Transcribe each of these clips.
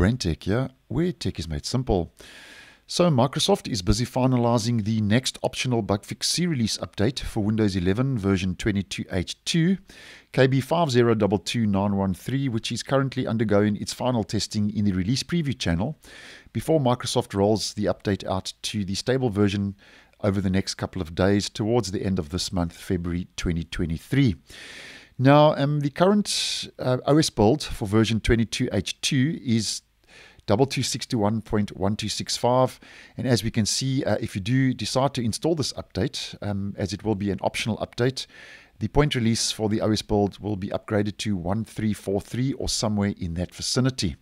BrenTech here, where tech is made simple. So Microsoft is busy finalizing the next optional BugFix C release update for Windows 11 version 22H2, KB5022913, which is currently undergoing its final testing in the release preview channel, before Microsoft rolls the update out to the stable version over the next couple of days towards the end of this month, February 2023. Now, the current OS build for version 22H2 is 2261.1265, and as we can see, if you do decide to install this update, as it will be an optional update, the point release for the OS build will be upgraded to 1343 or somewhere in that vicinity.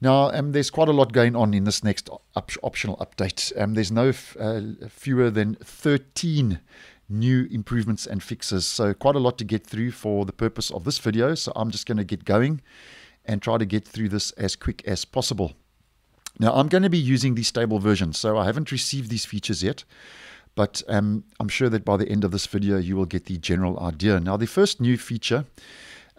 Now, there's quite a lot going on in this next optional update. There's no fewer than 13 new improvements and fixes, so quite a lot to get through for the purpose of this video, so I'm just going to get going and try to get through this as quick as possible. Now, I'm going to be using the stable version, so I haven't received these features yet, but I'm sure that by the end of this video, you will get the general idea. Now, the first new feature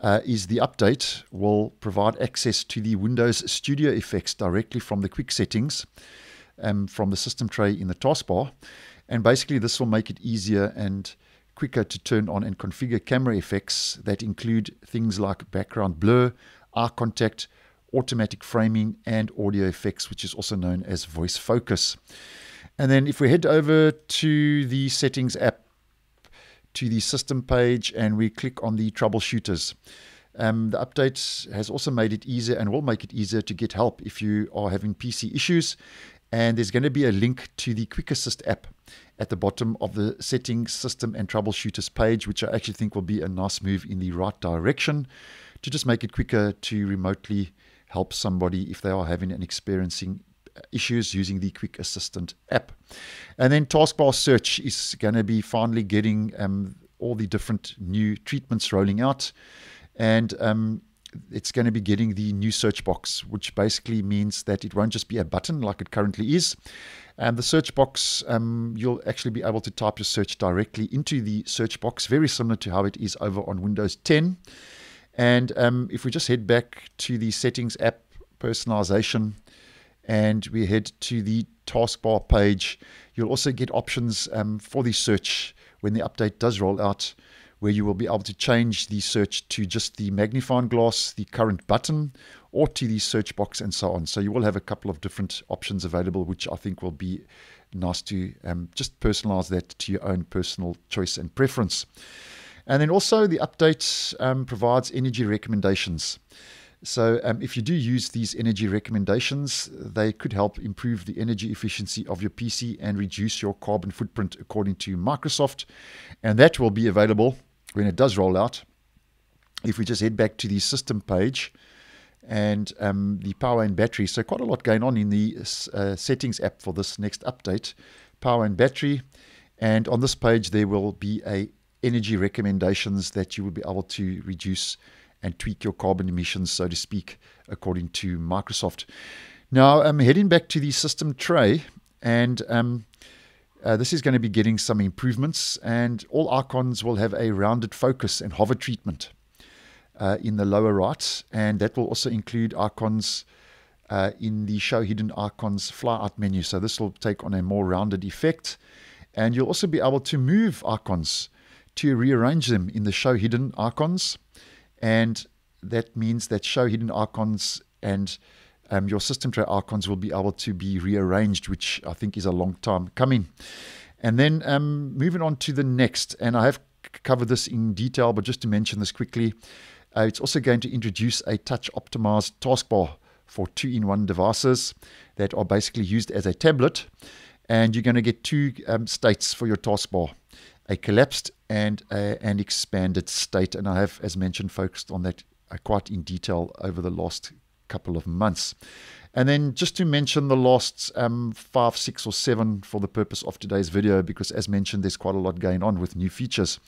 is the update will provide access to the Windows Studio Effects directly from the quick settings from the system tray in the taskbar. And basically, this will make it easier and quicker to turn on and configure camera effects that include things like background blur, eye contact, automatic framing, and audio effects, which is also known as voice focus. And then if we head over to the settings app, to the system page, and we click on the troubleshooters, the update has also made it easier and will make it easier to get help if you are having PC issues. And there's going to be a link to the Quick Assist app at the bottom of the settings, system, and troubleshooters page, which I actually think will be a nice move in the right direction to just make it quicker to remotely help somebody if they are having and experiencing issues using the Quick Assistant app. And then taskbar search is going to be finally getting all the different new treatments rolling out, and it's going to be getting the new search box, which basically means that it won't just be a button like it currently is. And the search box, you'll actually be able to type your search directly into the search box, very similar to how it is over on Windows 10. And if we just head back to the settings app, personalization, and we head to the taskbar page, you'll also get options for the search when the update does roll out, where you will be able to change the search to just the magnifying glass, the current button, or to the search box, and so on. So you will have a couple of different options available, which I think will be nice to just personalize that to your own personal choice and preference. And then also the update provides energy recommendations. So if you do use these energy recommendations, they could help improve the energy efficiency of your PC and reduce your carbon footprint, according to Microsoft. And that will be available when it does roll out. If we just head back to the system page and the power and battery. So quite a lot going on in the settings app for this next update, power and battery. And on this page, there will be a energy recommendations that you will be able to reduce and tweak your carbon emissions, so to speak, according to Microsoft. Now, I'm heading back to the system tray, and this is going to be getting some improvements, and all icons will have a rounded focus and hover treatment in the lower right, and that will also include icons in the show hidden icons fly out menu. So this will take on a more rounded effect, and you'll also be able to move icons to rearrange them in the show hidden icons. And that means that show hidden icons and your system tray icons will be able to be rearranged, which I think is a long time coming. And then moving on to the next, and I have covered this in detail, but just to mention this quickly, it's also going to introduce a touch optimized taskbar for two-in-one devices that are basically used as a tablet. And you're going to get two states for your taskbar, a collapsed and an expanded state. And I have, as mentioned, focused on that quite in detail over the last couple of months. And then just to mention the last 5, 6, or 7 for the purpose of today's video, because as mentioned, there's quite a lot going on with new features.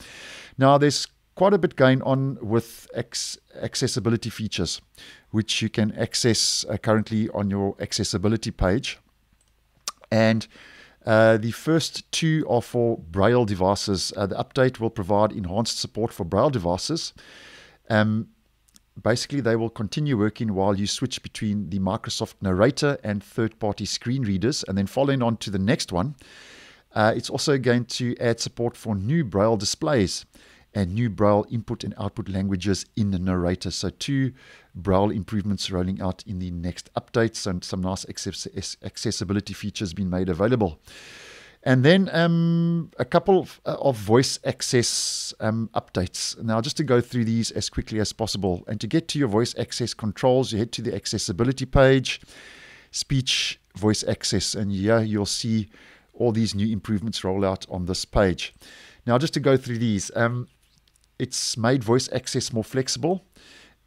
Now, there's quite a bit going on with accessibility features, which you can access currently on your accessibility page. And the first two are for Braille devices. The update will provide enhanced support for Braille devices. basically they will continue working while you switch between the Microsoft narrator and third-party screen readers. And then following on to the next one, it's also going to add support for new Braille displays and new Braille input and output languages in the narrator. So two Braille improvements rolling out in the next updates, and some nice accessibility features being made available. And then a couple of voice access updates. Now, just to go through these as quickly as possible, and to get to your voice access controls, you head to the accessibility page, speech, voice access, and here you'll see all these new improvements roll out on this page. Now, just to go through these, it's made voice access more flexible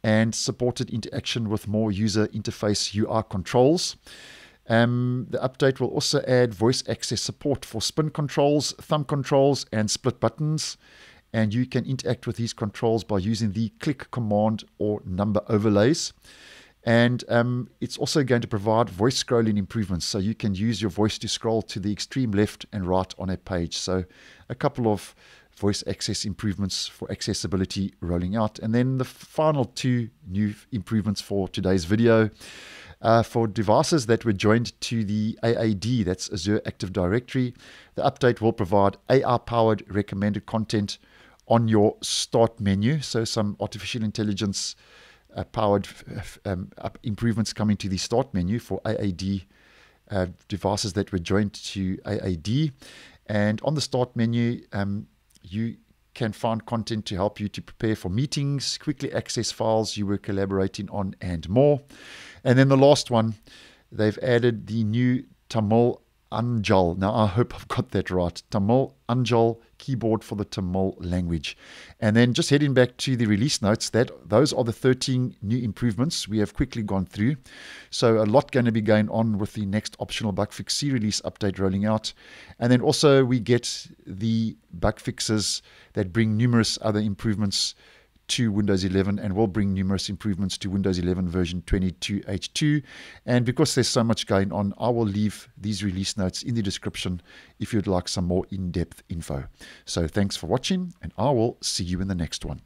and supported interaction with more user interface UI controls. The update will also add voice access support for spin controls, thumb controls, and split buttons. And you can interact with these controls by using the click command or number overlays. And it's also going to provide voice scrolling improvements. So you can use your voice to scroll to the extreme left and right on a page. So a couple of voice access improvements for accessibility rolling out. And then the final two new improvements for today's video. For devices that were joined to the AAD, that's Azure Active Directory, the update will provide AI-powered recommended content on your start menu. So some artificial intelligence powered improvements coming to the start menu for AAD devices that were joined to AAD. And on the start menu, you can find content to help you to prepare for meetings, quickly access files you were collaborating on, and more. And then the last one, they've added the new Tamil Anjal. Now, I hope I've got that right. Tamil Anjal keyboard for the Tamil language. And then just heading back to the release notes, those are the 13 new improvements we have quickly gone through. So a lot going to be going on with the next optional BugFix C release update rolling out. And then also we get the bug fixes that bring numerous other improvements to Windows 11, and will bring numerous improvements to Windows 11 version 22H2. And because there's so much going on, I will leave these release notes in the description if you'd like some more in-depth info. So thanks for watching, and I will see you in the next one.